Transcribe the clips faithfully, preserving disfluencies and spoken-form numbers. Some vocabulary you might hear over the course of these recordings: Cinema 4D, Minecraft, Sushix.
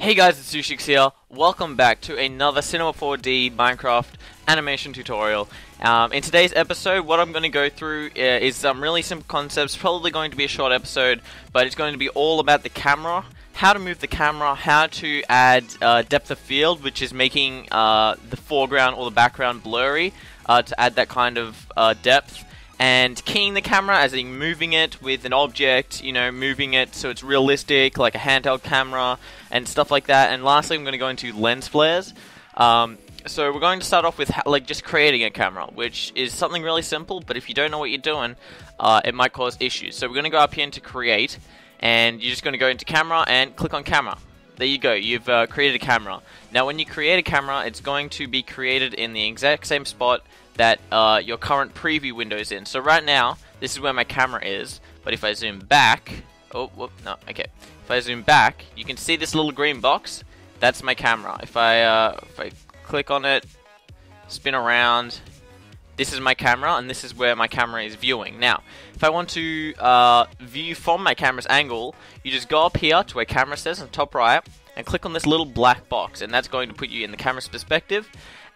Hey guys, it's Sushix here. Welcome back to another Cinema four D Minecraft animation tutorial. Um, in today's episode, what I'm going to go through uh, is some really simple concepts. Probably going to be a short episode, but it's going to be all about the camera, how to move the camera, how to add uh, depth of field, which is making uh, the foreground or the background blurry uh, to add that kind of uh, depth, and keying the camera as in moving it with an object, you know, moving it so it's realistic, like a handheld camera and stuff like that. And lastly, I'm going to go into lens flares. Um, so we're going to start off with ha like just creating a camera, which is something really simple, but if you don't know what you're doing, uh, it might cause issues. So we're going to go up here into create, and you're just going to go into camera and click on camera. There you go, you've uh, created a camera. Now when you create a camera, it's going to be created in the exact same spot that uh, your current preview window is in. So right now, this is where my camera is, but if I zoom back, oh, whoop, no, okay. If I zoom back, you can see this little green box, that's my camera. If I, uh, if I click on it, spin around, this is my camera, and this is where my camera is viewing. Now, if I want to uh, view from my camera's angle, you just go up here to where camera says on the top right, and click on this little black box, and that's going to put you in the camera's perspective.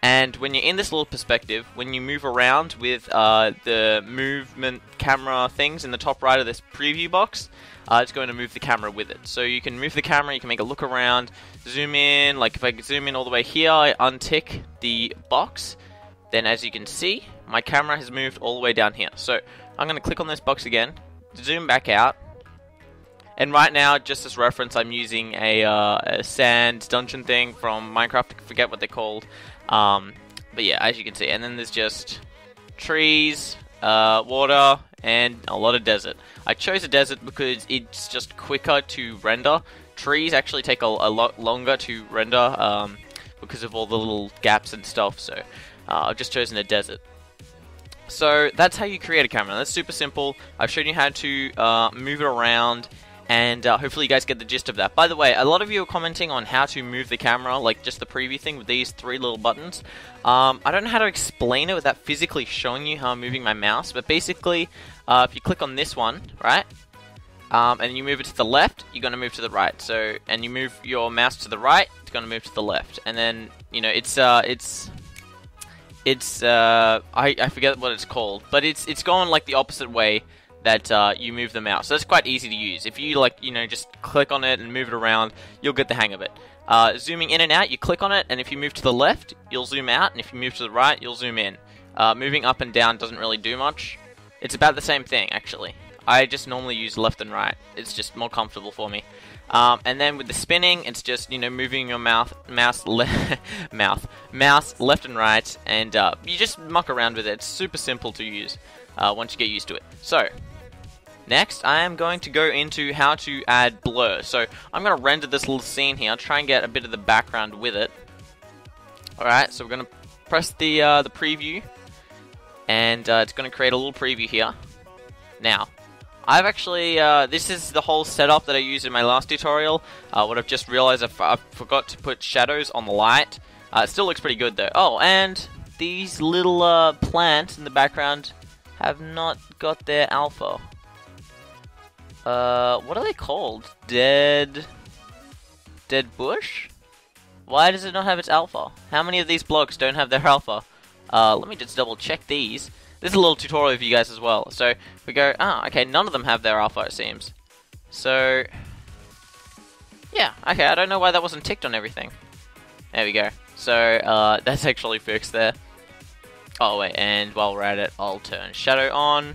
And when you're in this little perspective, when you move around with uh, the movement camera things in the top right of this preview box, uh, it's going to move the camera with it. So you can move the camera, you can make a look around, zoom in. Like if I zoom in all the way here, I untick the box, then as you can see, my camera has moved all the way down here. So I'm going to click on this box again, zoom back out. And right now, just as reference, I'm using a, uh, a sand dungeon thing from Minecraft. I forget what they're called. Um, but yeah, as you can see. And then there's just trees, uh, water, and a lot of desert. I chose a desert because it's just quicker to render. Trees actually take a, a lot longer to render um, because of all the little gaps and stuff. So uh, I've just chosen a desert. So that's how you create a camera. That's super simple. I've shown you how to uh, move it around. And uh, hopefully you guys get the gist of that. By the way, a lot of you are commenting on how to move the camera, like just the preview thing with these three little buttons. Um, I don't know how to explain it without physically showing you how I'm moving my mouse, but basically, uh, if you click on this one, right, um, and you move it to the left, you're going to move to the right. So, and you move your mouse to the right, it's going to move to the left. And then, you know, it's, uh, it's... It's, uh, I, I forget what it's called, but it's it's going like the opposite way that uh, you move the mouse. So that's quite easy to use. If you like, you know, just click on it and move it around, you'll get the hang of it. Uh, zooming in and out, you click on it, and if you move to the left, you'll zoom out, and if you move to the right, you'll zoom in. Uh, moving up and down doesn't really do much. It's about the same thing, actually. I just normally use left and right. It's just more comfortable for me. Um, and then with the spinning, it's just, you know, moving your mouth, mouse, le mouth, mouse left and right, and uh, you just muck around with it. It's super simple to use uh, once you get used to it. So, next, I am going to go into how to add blur. So, I'm going to render this little scene here. I'll try and get a bit of the background with it. Alright, so we're going to press the, uh, the preview, and uh, it's going to create a little preview here. Now, I've actually, uh, this is the whole setup that I used in my last tutorial. Uh, what I've just realized, I, f I forgot to put shadows on the light. Uh, it still looks pretty good though. Oh, and these little uh, plants in the background have not got their alpha. Uh, what are they called? Dead... Dead bush? Why does it not have its alpha? How many of these blocks don't have their alpha? Uh, let me just double check these. This is a little tutorial for you guys as well. So we go, ah, okay, none of them have their alpha, it seems. So, yeah, okay, I don't know why that wasn't ticked on everything. There we go. So uh, that's actually fixed there. Oh, wait, and while we're at it, I'll turn shadow on.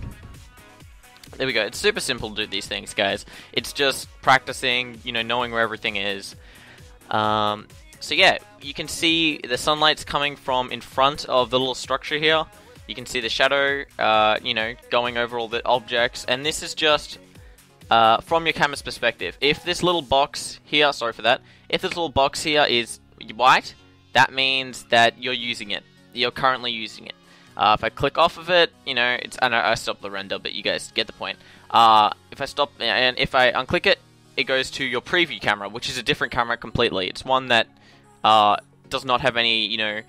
There we go. It's super simple to do these things, guys. It's just practicing, you know, knowing where everything is. Um, so, yeah, you can see the sunlight's coming from in front of the little structure here. You can see the shadow, uh, you know, going over all the objects. And this is just uh, from your camera's perspective. If this little box here, sorry for that. If this little box here is white, that means that you're using it. You're currently using it. Uh, if I click off of it, you know, it's, I know I stopped the render, but you guys get the point. Uh, if I stop, and if I unclick it, it goes to your preview camera, which is a different camera completely. It's one that uh, does not have any, you know,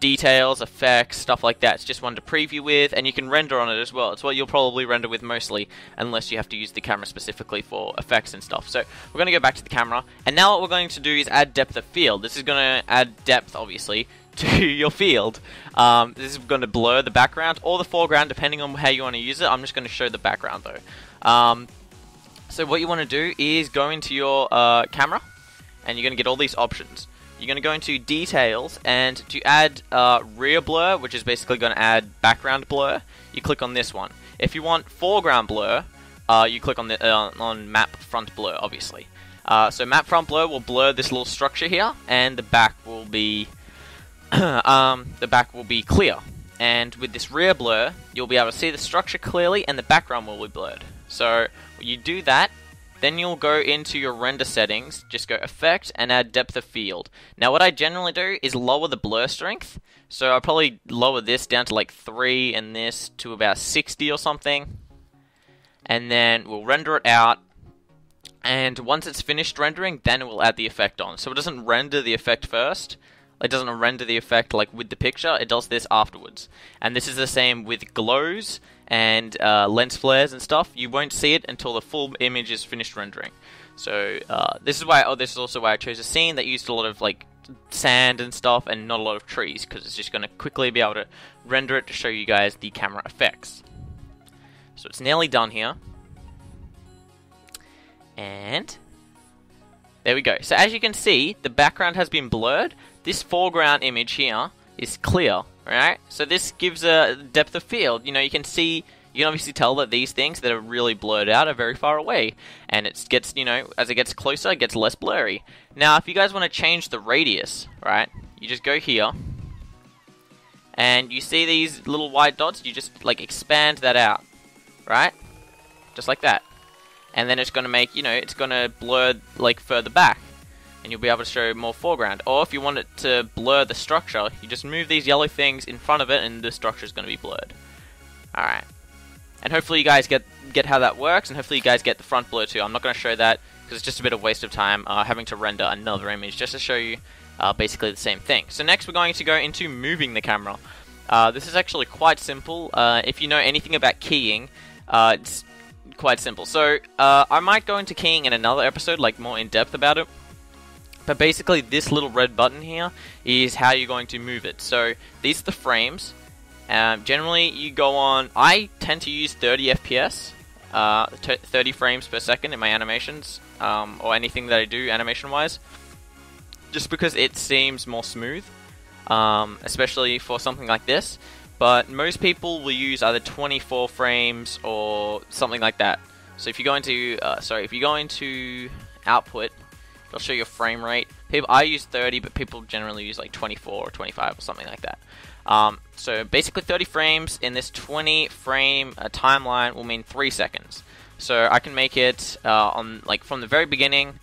details, effects, stuff like that. It's just one to preview with, and you can render on it as well. It's what you'll probably render with mostly, unless you have to use the camera specifically for effects and stuff. So we're going to go back to the camera, and now what we're going to do is add depth of field. This is going to add depth, obviously, to your field. Um, this is going to blur the background or the foreground, depending on how you want to use it. I'm just going to show the background though. Um, so what you want to do is go into your uh, camera, and you're going to get all these options. You're going to go into details, and to add uh, rear blur, which is basically going to add background blur, you click on this one. If you want foreground blur, uh, you click on the uh, on map front blur, obviously. Uh, so map front blur will blur this little structure here, and the back will be um, the back will be clear. And with this rear blur, you'll be able to see the structure clearly, and the background will be blurred. So you do that. Then you'll go into your render settings, just go effect and add depth of field. Now what I generally do is lower the blur strength, so I'll probably lower this down to like three and this to about sixty or something. And then we'll render it out, and once it's finished rendering, then it will add the effect on. So it doesn't render the effect first, it doesn't render the effect like with the picture, it does this afterwards. And this is the same with glows and uh, lens flares and stuff. You won't see it until the full image is finished rendering. So uh, this is why. Oh, this is also why I chose a scene that used a lot of like sand and stuff, and not a lot of trees, because it's just going to quickly be able to render it to show you guys the camera effects. So it's nearly done here, and there we go. So as you can see, the background has been blurred. This foreground image here is clear. Alright, so this gives a depth of field. You know, you can see, you can obviously tell that these things that are really blurred out are very far away. And it gets, you know, as it gets closer, it gets less blurry. Now, if you guys want to change the radius, right, you just go here. And you see these little white dots, you just, like, expand that out. Right? Just like that. And then it's going to make, you know, it's going to blur, like, further back. And you'll be able to show more foreground. Or if you want it to blur the structure, you just move these yellow things in front of it, and the structure is going to be blurred. Alright. And hopefully you guys get get how that works, and hopefully you guys get the front blur too. I'm not going to show that, because it's just a bit of waste of time uh, having to render another image just to show you uh, basically the same thing. So next we're going to go into moving the camera. Uh, this is actually quite simple. Uh, if you know anything about keying, uh, it's quite simple. So uh, I might go into keying in another episode, like more in depth about it. But basically this little red button here is how you're going to move it. So these are the frames. Um, generally you go on, I tend to use thirty F P S, uh, thirty frames per second in my animations, um, or anything that I do animation wise, just because it seems more smooth, um, especially for something like this. But most people will use either twenty-four frames or something like that. So if you go into, uh, sorry, if you go into output, it'll show your frame rate. People, I use thirty, but people generally use like twenty-four or twenty-five or something like that. Um, so basically thirty frames in this twenty frame uh, timeline will mean three seconds. So I can make it uh, on like from the very beginning.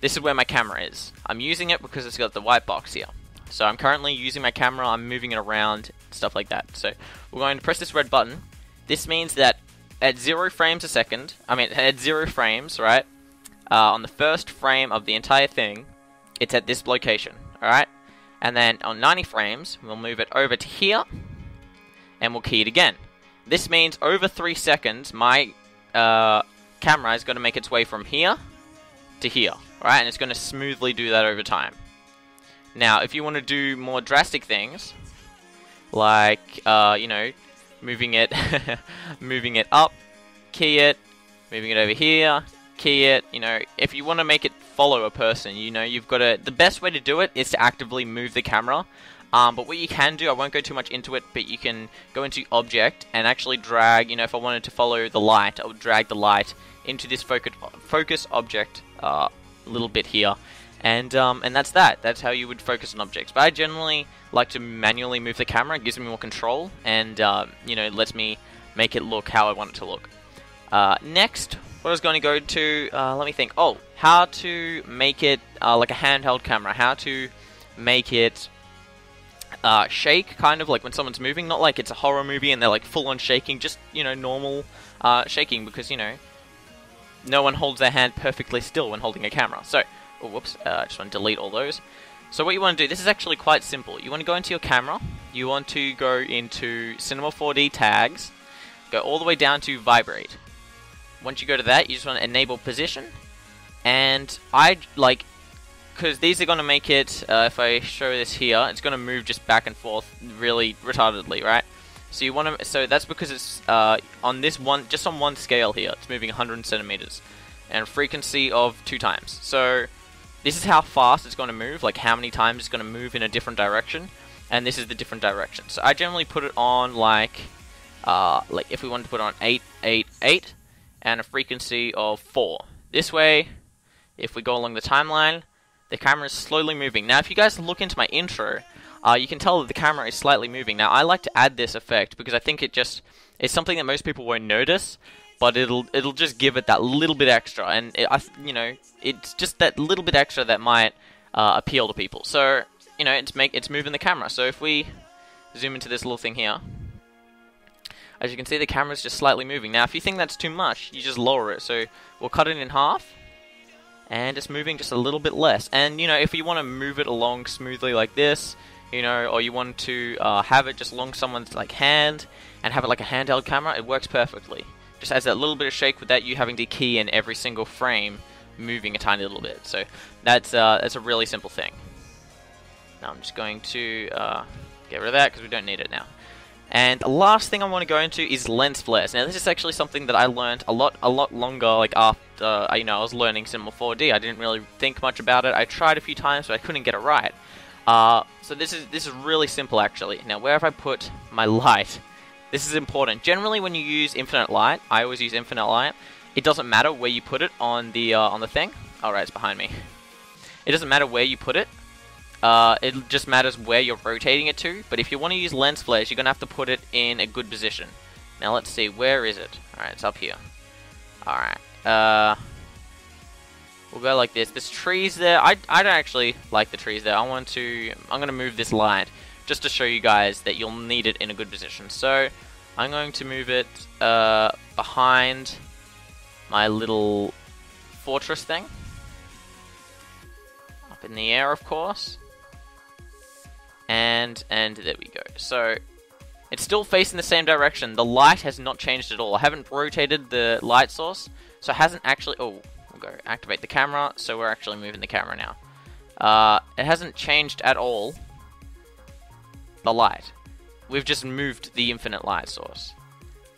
This is where my camera is. I'm using it because it's got the white box here. So I'm currently using my camera. I'm moving it around, stuff like that. So we're going to press this red button. This means that at zero frames a second, I mean at zero frames, right? Uh, on the first frame of the entire thing, it's at this location, alright? And then on ninety frames, we'll move it over to here, and we'll key it again. This means over three seconds, my uh, camera is going to make its way from here to here, alright? And it's going to smoothly do that over time. Now, if you want to do more drastic things, like, uh, you know, moving it, moving it up, key it, moving it over here, key it, you know, if you want to make it follow a person, you know, you've got to, the best way to do it is to actively move the camera, um, but what you can do, I won't go too much into it, but you can go into object and actually drag, you know, if I wanted to follow the light, I would drag the light into this focus, focus object uh, little bit here, and um, and that's that, that's how you would focus on objects, but I generally like to manually move the camera, it gives me more control, and, uh, you know, lets me make it look how I want it to look. Uh, next, what I was going to go to, uh, let me think, oh, how to make it uh, like a handheld camera, how to make it uh, shake, kind of like when someone's moving, not like it's a horror movie and they're like full on shaking, just, you know, normal uh, shaking, because, you know, no one holds their hand perfectly still when holding a camera. So, oh, whoops, I uh, just want to delete all those. So what you want to do, this is actually quite simple, you want to go into your camera, you want to go into Cinema four D tags, go all the way down to vibrate. Once you go to that, you just want to enable position, and I like, because these are going to make it, uh, if I show this here, it's going to move just back and forth really retardedly, right? So you want to, so that's because it's uh, on this one, just on one scale here, it's moving one hundred centimeters, and frequency of two times. So this is how fast it's going to move, like how many times it's going to move in a different direction, and this is the different direction. So I generally put it on like, uh, like if we wanted to put it on eight, eight, eight, and a frequency of four. This way, if we go along the timeline, the camera is slowly moving. Now, if you guys look into my intro, Uh, you can tell that the camera is slightly moving. Now, I like to add this effect because I think it just it's something that most people won't notice, but it'll it'll just give it that little bit extra, and it, I, you know, it's just that little bit extra that might uh, appeal to people. So you know, it's make it's moving the camera. So if we zoom into this little thing here, as you can see, the camera's just slightly moving. Now, if you think that's too much, you just lower it. So we'll cut it in half, and it's moving just a little bit less. And you know, if you want to move it along smoothly like this, you know, or you want to uh, have it just along someone's like hand and have it like a handheld camera, it works perfectly. Just adds that little bit of shake without you having to key in every single frame moving a tiny little bit. So that's uh, that's a really simple thing. Now I'm just going to uh, get rid of that because we don't need it now. And the last thing I want to go into is lens flares. Now this is actually something that I learned a lot, a lot longer. Like after uh, you know, I was learning Cinema four D. I didn't really think much about it. I tried a few times, but I couldn't get it right. Uh, so this is this is really simple actually. Now where have I put my light? This is important. Generally when you use infinite light, I always use infinite light, it doesn't matter where you put it on the uh, on the thing. Alright, it's behind me. It doesn't matter where you put it. Uh, it just matters where you're rotating it to. But if you want to use lens flares, you're going to have to put it in a good position. Now let's see, where is it? Alright, it's up here. Alright. Uh... We'll go like this. There's trees there. I, I don't actually like the trees there. I want to... I'm going to move this light just to show you guys that you'll need it in a good position. So, I'm going to move it uh, behind my little fortress thing. Up in the air, of course. And, and there we go. So, it's still facing the same direction. The light has not changed at all. I haven't rotated the light source, so it hasn't actually... Oh. We'll go activate the camera, so we're actually moving the camera now. Uh, it hasn't changed at all, the light. We've just moved the infinite light source.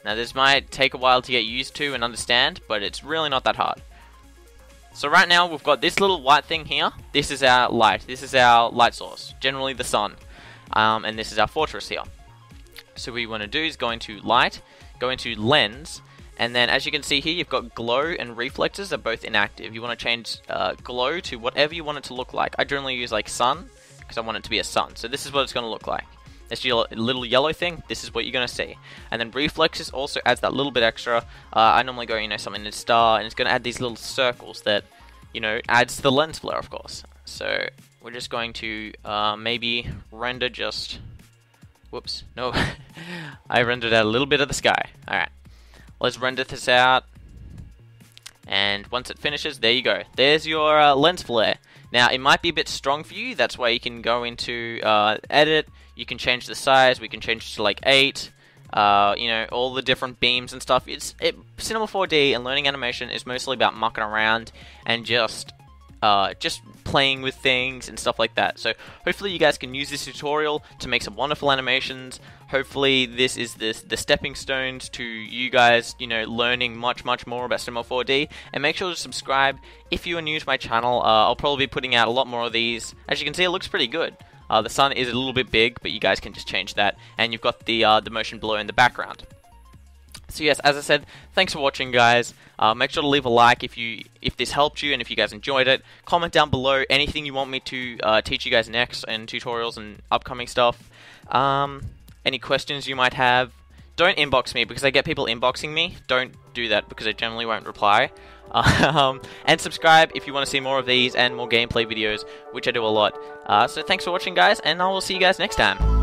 Now this might take a while to get used to and understand, but it's really not that hard. So right now we've got this little white thing here. This is our light. This is our light source, generally the sun. Um, and this is our fortress here. So what we want to do is go into light, go into lens, and then as you can see here, you've got glow and reflectors are both inactive. You want to change uh, glow to whatever you want it to look like. I generally use like sun because I want it to be a sun. So this is what it's going to look like. This yellow, little yellow thing, this is what you're going to see. And then reflectors also adds that little bit extra. Uh, I normally go, you know, something in a star, and it's going to add these little circles that, you know, adds to the lens flare, of course. So we're just going to uh, maybe render just, whoops, no, I rendered out a little bit of the sky. All right. Let's render this out, and once it finishes, there you go. There's your uh, lens flare. Now, it might be a bit strong for you, that's why you can go into uh, edit, you can change the size, we can change to like eight, uh, you know, all the different beams and stuff. It's it, Cinema four D and learning animation is mostly about mucking around and just uh, just playing with things and stuff like that. So hopefully you guys can use this tutorial to make some wonderful animations. Hopefully this is this the stepping stones to you guys, you know, learning much, much more about Cinema four D. And make sure to subscribe if you are new to my channel. Uh, I'll probably be putting out a lot more of these. As you can see, it looks pretty good. Uh, the sun is a little bit big, but you guys can just change that. And you've got the uh, the motion blur in the background. So yes, as I said, thanks for watching, guys. Uh, make sure to leave a like if you if this helped you and if you guys enjoyed it. Comment down below anything you want me to uh, teach you guys next, and tutorials and upcoming stuff. Um, any questions you might have. Don't inbox me because I get people inboxing me. Don't do that because I generally won't reply. Um, and subscribe if you want to see more of these and more gameplay videos, which I do a lot. Uh, so thanks for watching, guys, and I will see you guys next time.